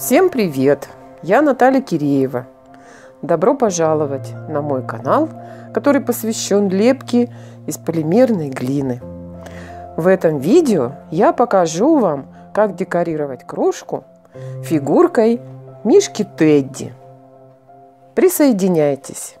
Всем привет! Я Наталья Киреева. Добро пожаловать на мой канал, который посвящен лепке из полимерной глины. В этом видео я покажу вам, как декорировать кружку фигуркой мишки Тедди. Присоединяйтесь!